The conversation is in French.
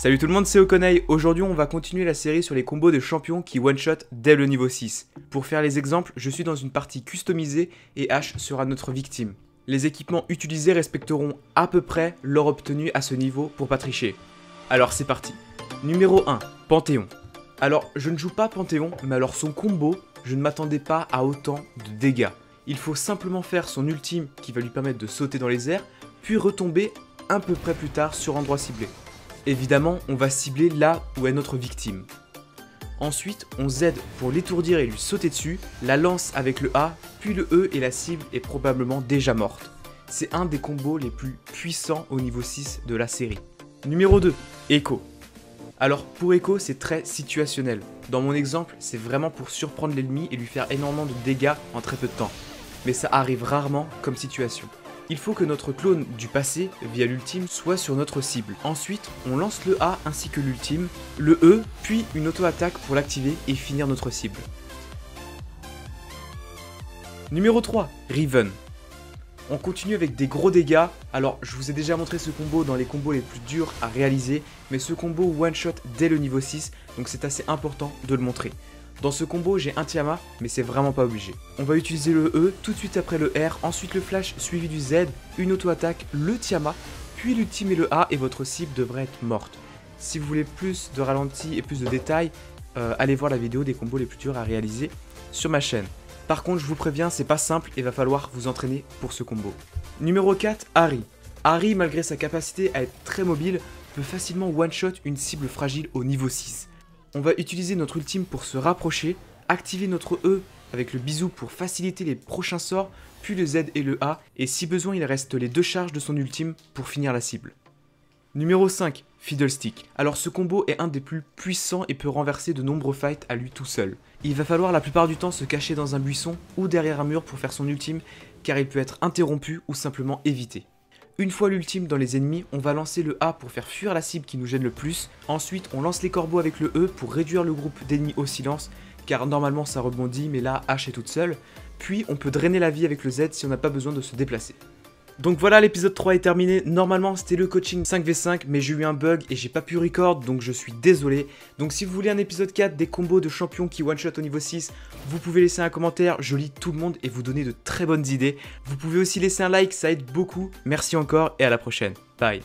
Salut tout le monde, c'est Okonaye. Aujourd'hui on va continuer la série sur les combos de champions qui one-shot dès le niveau 6. Pour faire les exemples, je suis dans une partie customisée et Ashe sera notre victime. Les équipements utilisés respecteront à peu près l'or obtenu à ce niveau pour pas tricher. Alors c'est parti. Numéro 1, Panthéon. Alors je ne joue pas Panthéon, mais alors son combo, je ne m'attendais pas à autant de dégâts. Il faut simplement faire son ultime qui va lui permettre de sauter dans les airs, puis retomber un peu près plus tard sur endroit ciblé. Évidemment, on va cibler là où est notre victime. Ensuite, on Z pour l'étourdir et lui sauter dessus, la lance avec le A, puis le E et la cible est probablement déjà morte. C'est un des combos les plus puissants au niveau 6 de la série. Numéro 2, Ekko. Alors pour Ekko, c'est très situationnel. Dans mon exemple, c'est vraiment pour surprendre l'ennemi et lui faire énormément de dégâts en très peu de temps. Mais ça arrive rarement comme situation. Il faut que notre clone du passé, via l'ultime, soit sur notre cible. Ensuite, on lance le A ainsi que l'ultime, le E, puis une auto-attaque pour l'activer et finir notre cible. Numéro 3, Riven. On continue avec des gros dégâts. Alors, je vous ai déjà montré ce combo dans les combos les plus durs à réaliser, mais ce combo one-shot dès le niveau 6, donc c'est assez important de le montrer. Dans ce combo, j'ai un Tiamat, mais c'est vraiment pas obligé. On va utiliser le E tout de suite après le R, ensuite le flash suivi du Z, une auto-attaque, le Tiamat, puis l'ultime et le A, et votre cible devrait être morte. Si vous voulez plus de ralenti et plus de détails, allez voir la vidéo des combos les plus durs à réaliser sur ma chaîne. Par contre, je vous préviens, c'est pas simple et va falloir vous entraîner pour ce combo. Numéro 4, Harry. Harry, malgré sa capacité à être très mobile, peut facilement one-shot une cible fragile au niveau 6. On va utiliser notre ultime pour se rapprocher, activer notre E avec le bisou pour faciliter les prochains sorts, puis le Z et le A, et si besoin il reste les deux charges de son ultime pour finir la cible. Numéro 5, Fiddlestick. Alors ce combo est un des plus puissants et peut renverser de nombreux fights à lui tout seul. Il va falloir la plupart du temps se cacher dans un buisson ou derrière un mur pour faire son ultime, car il peut être interrompu ou simplement évité. Une fois l'ultime dans les ennemis, on va lancer le A pour faire fuir la cible qui nous gêne le plus. Ensuite, on lance les corbeaux avec le E pour réduire le groupe d'ennemis au silence, car normalement ça rebondit, mais là H est toute seule. Puis on peut drainer la vie avec le Z si on n'a pas besoin de se déplacer. Donc voilà, l'épisode 3 est terminé. Normalement c'était le coaching 5v5, mais j'ai eu un bug et j'ai pas pu record, donc je suis désolé. Donc si vous voulez un épisode 4 des combos de champions qui one shot au niveau 6, vous pouvez laisser un commentaire, je lis tout le monde et vous donner de très bonnes idées. Vous pouvez aussi laisser un like, ça aide beaucoup. Merci encore et à la prochaine. Bye.